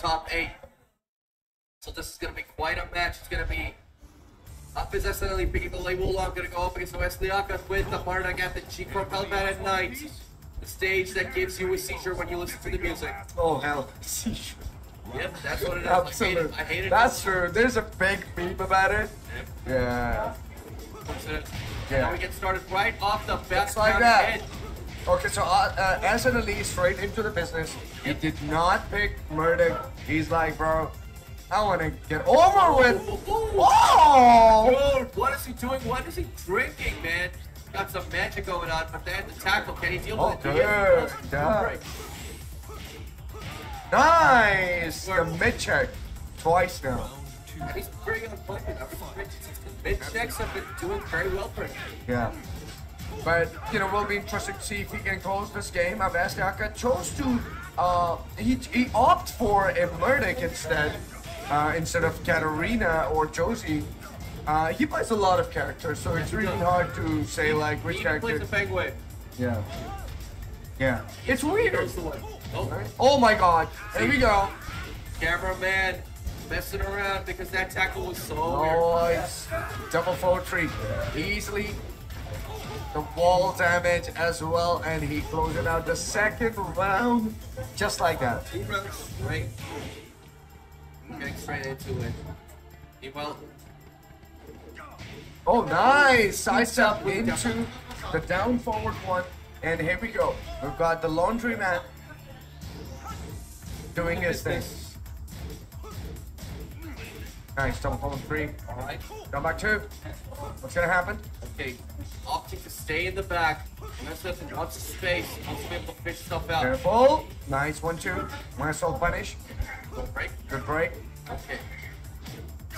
top 8. So this is going to be quite a match. It's going to be Awais Ali picking the label. I'm going to go up against Awais Liaqat with the Marna Gap and Cheek from Hellman at Night. The stage that gives you a seizure when you listen to the music. Oh, hell. Seizure. Yep, that's what it is. Absolutely. I hate it. That's true. There's a big meme about it. Yep. Yeah. Now we get started right off the bat. Like that. Okay, so as an Ali, straight into the business. Yep. He did not pick murder. He's like, bro, I want to get over with. Oh! Dude, what is he doing? What is he drinking, man? Got some magic going on, but they had the tackle. Can he deal with it? Yeah. Nice! The mid-check. Twice now. And he's pretty unplugged. Mid-checks have been doing very well for him. Yeah. But, you know, we'll be interested to see if he can close this game. Awais Liaqat chose to, he opted for a Murdic instead of Katarina or Josie. He plays a lot of characters, so it's really hard to say, like, which character. He plays the Feng Wei. Yeah. Yeah. It's weird. Oh my god. Here we go. Cameraman messing around because that tackle was so weird. Nice. Double 4-3. Easily. The wall damage as well, and he closes out the second round just like that. 2 rounds straight. Getting straight into it. Meanwhile. Oh, nice! Size up into the down forward one, and here we go. We've got the laundry man doing his thing. Nice, double forward 3. Alright. Down back 2. What's gonna happen? Okay, opting to stay in the back. Messed up lots of space. Wants to be able to fish stuff out. Careful. Nice, 1-2. Marcel punish. Good break. Good break. Okay.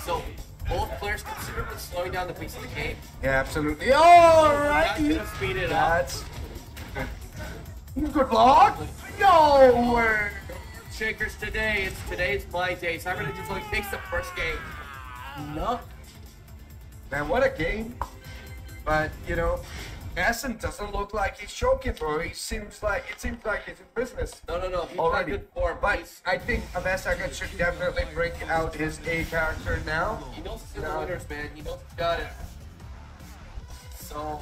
So, both players considerably slowing down the pace of the game. Yeah, absolutely. Alright! That's gonna speed it up. Good. Good block! No way! Shakers today. It's today's my day. Cyber Ninjas Ali takes the first game. No. Man, what a game. But you know, Asen doesn't look like he's choking, bro. He seems like he's in business. No. He's already good form, but I think Awais Liaqat should definitely bring out his A character now. He knows he's the winners, man. He knows he's got it. So.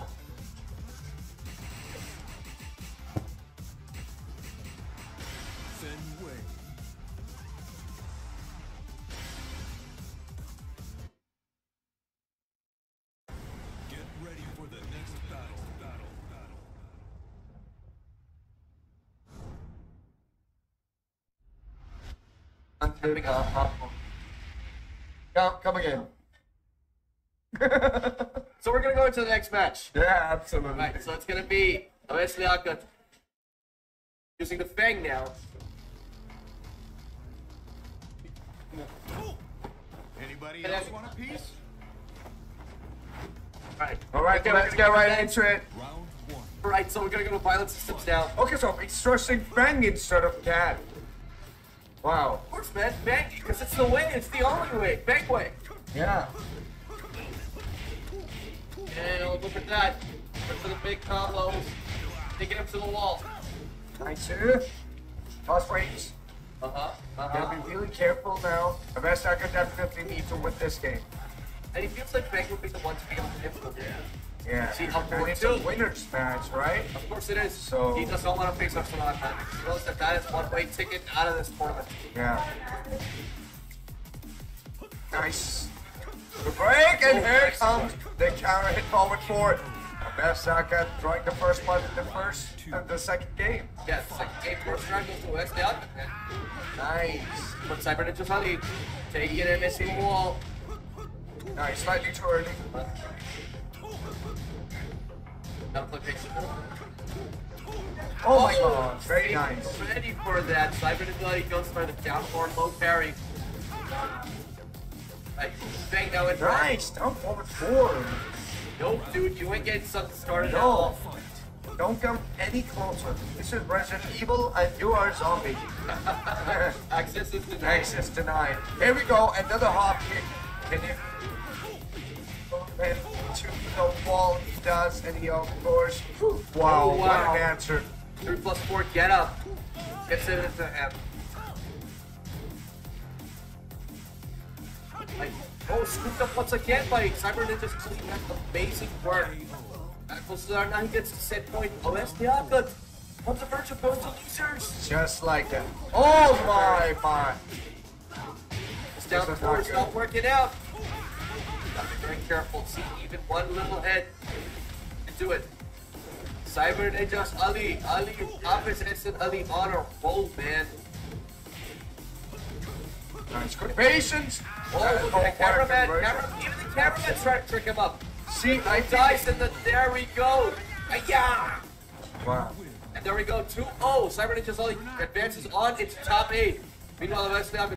Come again. So we're gonna go into the next match. Yeah, absolutely. Right, so it's gonna be Awais Liaqat using the Fang now. Anybody else want a piece? Alright. Alright, okay, let's get right into it. Alright, so we're gonna go to violent systems now. Okay, so I'm extracting Fang instead of Cat. Wow. Of course, man. Bang, because it's the way. It's the only way. Bang way. Yeah. And look at that. Look for the big combos. Take it up to the wall. Nice, sir. Boss frames. Gotta be really careful now. Awais Liaqat definitely needs to win this game. And it feels like Bang would be the one to be able to influence. Yeah. See how it's a winner's match, right? Of course it is. So he does not want to face up to that man. He knows that that is one-way ticket out of this tournament. Yeah. Nice. The break, and here comes the counter hit forward for Awais Liaqat drawing the first one in the first and the second game. Yeah, the second game first round goes to Awais Liaqat. Nice. But Cyber Ninjas Ali taking it and missing the wall. Nice, slightly too early. Oh my god, very nice. Ready for that. Cyber Ninjas Ali goes for the downforward low parry. Nice, downforward 4. Nope, dude, you ain't getting something started at all. Don't come any closer. This is Resident Evil and you are a zombie. Access is denied. Access denied. Here we go, another hop kick. Can you? To the wall he does, and he of course. Wow, oh, wow, what an answer. 3 plus 4, get up. Gets it into M. Like, oh, scooped up once again by Cyber Ninjas Ali. That's amazing work. That goes to our 9 gets to set point. Awais Liaqat. On the verge of going to losers. Just like that. Oh my. It's down the floor, it's not working out. Gotta be very careful. See, even one little head can do it. Cyber Ninjas Ali. Ali, Awais Liaqat Ali on a roll, man. Nice, good patience. Oh, look at the cameraman. Even the cameraman's trying to trick him up. See, I dies and then there we go. Yeah. Wow. And there we go. 2-0. Cyber Ninjas Ali advances on its top 8. Meanwhile, the Awais Liaqat.